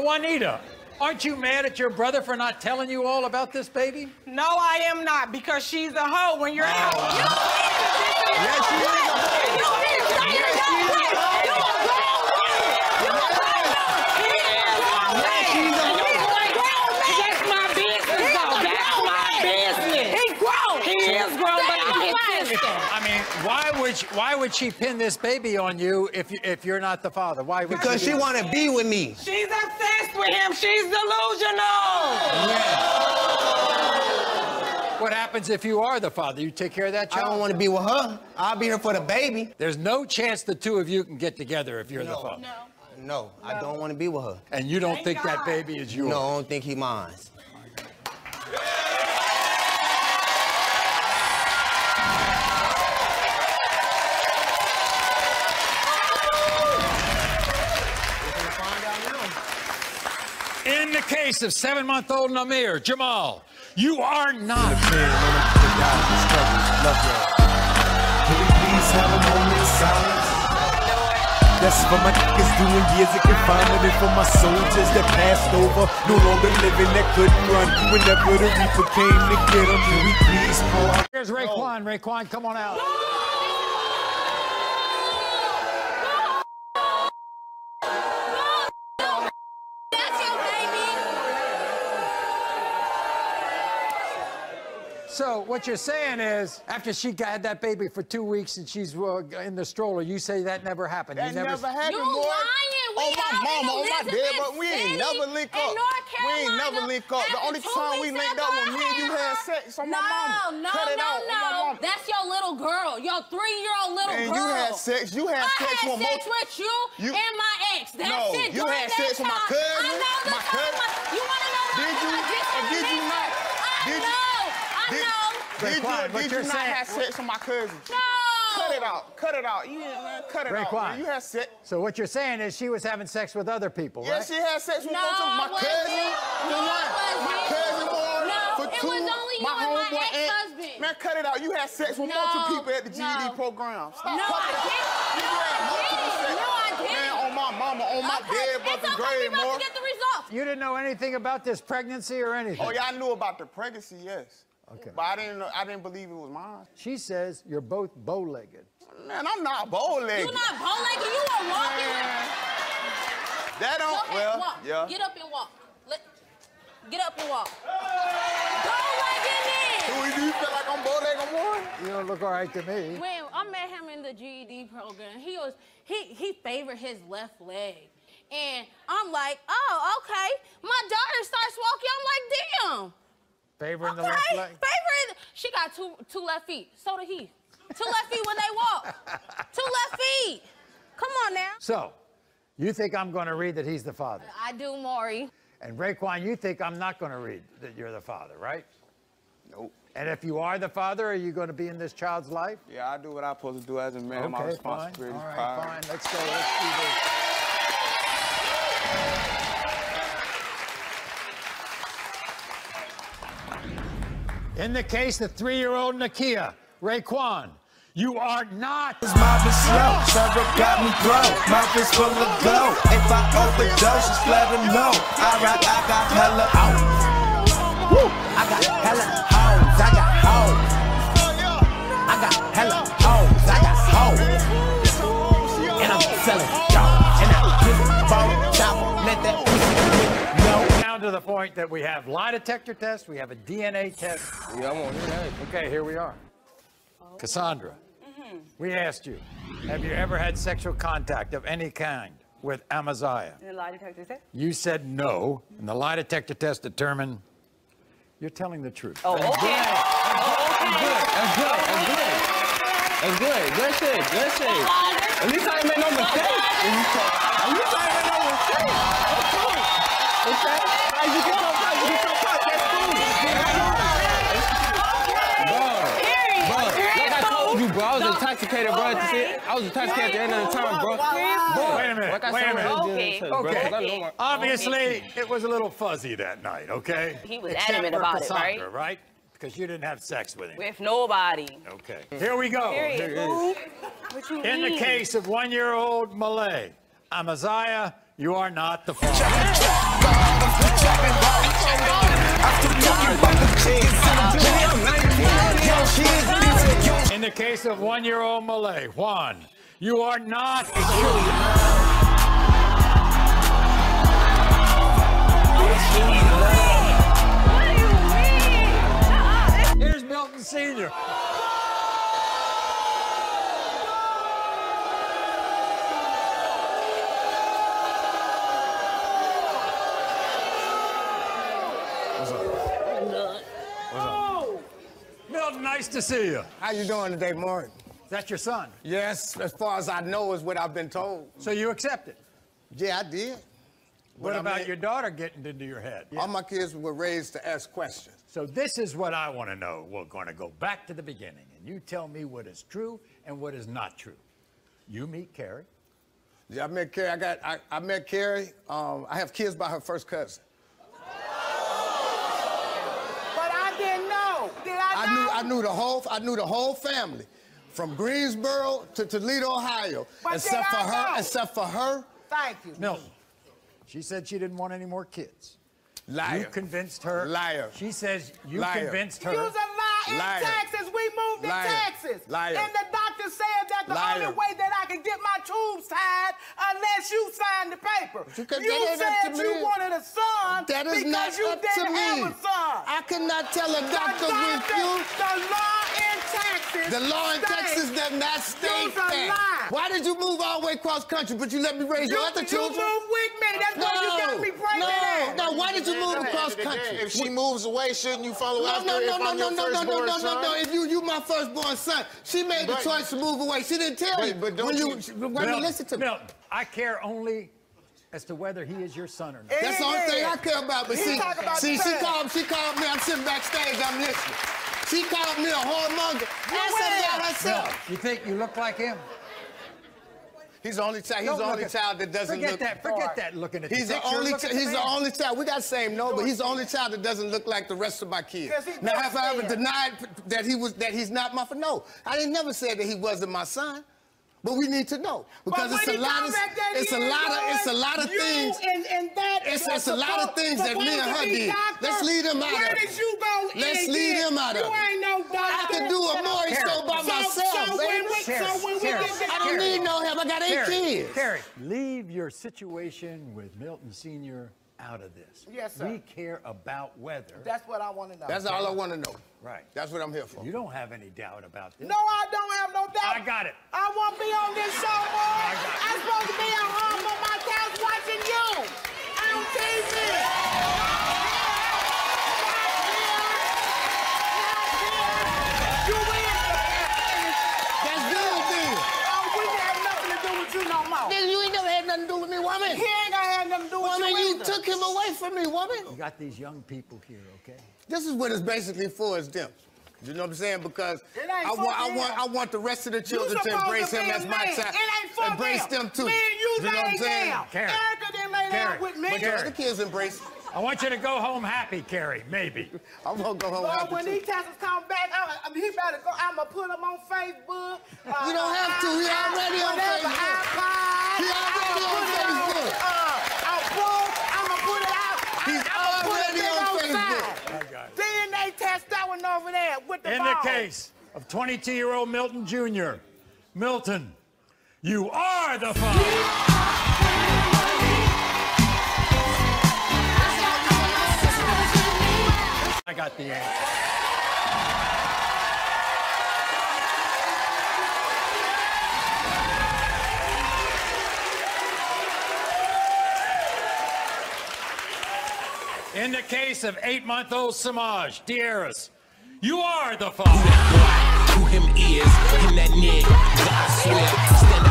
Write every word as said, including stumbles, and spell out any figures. Juanita, aren't you mad at your brother for not telling you all about this baby? No, I am not, because she's a hoe when you're out. Oh. You oh. Yes, she is a hoe. You didn't say yes, it that way. You a grown woman. You a grown woman. He is a man. He's a grown man. That's my business, though. That's my business. He's grown. He is grown, but I'm his sister. I mean, why would she, why would she pin this baby on you if you, if you're not the father? Why would? Because she, she want to be with me. She's obsessed with him. She's delusional. Yeah. What happens if you are the father? You take care of that child? I don't want to be with her. I'll be here for the baby. There's no chance the two of you can get together if you're no. the father. No. No, no, I don't want to be with her. And you don't Thank think God. that baby is yours? No, I don't think he mine. In the case of seven-month-old Namir, Jamal, you are not. Can we please have a moment silence? That's for my niggas doing years of confinement, and for my soldiers that passed over, no longer living, that couldn't run. Whenever the reaper came to get them, can we please pour? Here's Raekwon. Raekwon, come on out. So what you're saying is, after she had that baby for two weeks and she's uh, in the stroller, you say that never happened. That never, never happened. You boy. lying. We oh my mama, oh my dad, but we ain't never link up. We ain't never link up. The only time we linked up when me and you had sex on my mama. No, no, no, no. That's your little girl, your three-year-old little girl. And you had sex. You had sex with my. I had sex with you and my ex. That's it. You had sex with my cousin. I know the time. You want to know what I did? Did you not? Did you? Did you, did you not saying, have sex with my cousin? No! Cut it out. Cut it out. You man, cut it Raekwon. out. You had sex. So what you're saying is she was having sex with other people, yeah, right? Yeah, she had sex with no, my cousin. No, my cousin. No, for two, it was only you my and my ex-husband. Man, cut it out. You had sex with no, multiple people at the G E D no. program. Stop. No, I didn't. You had multiple sex. No, I didn't. Man, on my mama, on my okay. dead brother, grave, more. You didn't know anything about this pregnancy or anything? Oh, yeah, I knew about the pregnancy, yes. Okay. But I didn't know, I didn't believe it was mine. She says you're both bow-legged. Man, I'm not bow-legged. You're not bow-legged. You are walking. Man. That don't. Go ahead, well, walk. Yeah. Get up and walk. Let, get up and walk. Hey! Bow-legged. Do you feel like I'm bow-legged more? You don't look all right to me. When I met him in the G E D program, he was he he favored his left leg. And I'm like, oh, okay. My daughter starts walking. I'm like, damn. Favoring okay. the left leg? Favoring. She got two two left feet. So did he. Two left feet when they walk. Two left feet. Come on now. So, you think I'm going to read that he's the father? I do, Maury. And Raekwon, you think I'm not going to read that you're the father, right? Nope. And if you are the father, are you going to be in this child's life? Yeah, I do what I'm supposed to do as a man. Okay, my responsibility. All right, power. fine. Let's go. Let's do this. In the case of three-year-old Nakia, Raekwon, you are not. His mouth is slow, Sarah got me broke. Mouth is full of glow. If I overdose, just let her know. I rock, I got hella hoes. Woo! I got hella hoes. I got hoes. I got hella hoes. I got hoes. And I'm selling dogs. And I'm giving phone chopper. Let that. To the point that we have lie detector tests, we have a D N A test. Yeah, I'm on here. Okay, here we are. Oh. Cassandra, mm-hmm. we asked you, have you ever had sexual contact of any kind with Amaziah? In the lie detector test? You said no, and the lie detector test determined you're telling the truth. Oh, okay. That's good. That's good. That's good. That's good. That's good. That's good. At least I ain't made no mistake. At least I ain't made no mistake. That's cool. Okay. You can go back, you can go back, that's cool. Okay. Bro, like I told you, bro, I was intoxicated, bro. I was intoxicated at the end of the time, bro. Wait a minute, wait a minute. Okay, obviously, it was a little fuzzy that night, okay? He was adamant about it, right? right? Because you didn't have sex with him. With nobody. Okay, here we go. In the case of one-year-old Malay, Amaziah, you are not the father. the case of one-year-old Malay, Juan, you are not a children. Here's Milton Senior What's up? What's up? Milton, nice to see you. How you doing today, Maury? Is that your son? Yes, as far as I know is what I've been told. So you accepted? Yeah, I did. What, what about I mean, your daughter getting into your head? Yeah. All my kids were raised to ask questions. So this is what I want to know. We're going to go back to the beginning, and you tell me what is true and what is not true. You meet Carrie. Yeah, I met Carrie. I got. I, I met Carrie. Um, I have kids by her first cousin. But I didn't know. Did I? I not? knew. I knew the whole. I knew the whole family, from Greensboro to Toledo, Ohio, but except for her. Know? Except for her. Thank you, Milton. She said she didn't want any more kids. Liar. You convinced her. Liar. She says you liar. convinced her. You was a liar in liar. Texas. We moved liar. to Texas. Liar. And the doctor said that the liar. only way that I could get my tubes tied unless you signed the paper. You, you said you me. wanted a son that is because not you up didn't to me. have a son. I could not tell a doctor, doctor with you. The law in Texas. The law in states. Texas does not state that. Why did you move all the way across country, but you let me raise you, your other children? You moved with me. That's no, why you got me pregnant. No, no, why did you move across country? If she moves away, shouldn't you follow no, after no, no, if no, I'm no, your no, firstborn no, no, son? No, no, no, no, no, no, no, no, no, no, no, no, if you, you my firstborn son. She made but, the choice to move away. She didn't tell but, me. But don't you, you, when Milton, you listen to me. Milton, I care only as to whether he is your son or not. That's the only thing I care about, but see, see, she called, she called me, I'm sitting backstage, I'm listening. She called me a whoremonger. I said that herself. You think you look like him? He's the only child. He's the only child that doesn't look. Forget that. Forget that. Looking at the picture. He's the only. He's the only child. We got the same name, but he's the only child that doesn't look like the rest of my kids. Now, have I ever denied that he was that he's not my son? No, I didn't never say that he wasn't my son. But we need to know because it's a lot of it's a lot of it's a lot of things. It's a lot of things that me and her did. Let's lead him out of it. Let's lead him out of it. I can do a Maury show by myself, baby. I don't need no help. I got eight kids. Carrie, leave your situation with Milton Senior out of this. Yes, sir. We care about whether. That's what I want to know. That's all I want to know. Right. That's what I'm here for. You don't have any doubt about this. No, I don't have no doubt. I got it. I won't be on this show, boy. I'm supposed to be at home on my couch watching you on T V. Yeah. Not here. Not here. You win. That's good, dude. Oh, we didn't have nothing to do with you no more. Then you ain't never had nothing to do with me, woman. He ain't gonna have nothing to do with woman, you Woman, you either. took him away from me, woman. You got these young people here, okay? This is what it's basically for, is them. You know what I'm saying? Because I want, I want, I want the rest of the children to embrace to him as my child. It ain't for embrace them, them too. Me and you, you know what I'm saying? Carrie. Erica didn't lay down with me. But your other kids embrace. I want you to go home happy, Carrie. Maybe. I'm gonna go home well, happy. When too. these taxes come back, I'm, he better go. I'm gonna put him on Facebook. Uh, you don't have to. He already on Facebook. iPod, he already on Facebook. On, uh, Over there with the In ball. the case of twenty-two-year-old Milton Junior, Milton, you are the father. I got the answer. In the case of eight-month-old Samaj DiHarris, you are the father. Who him is, him that nigga, I swear.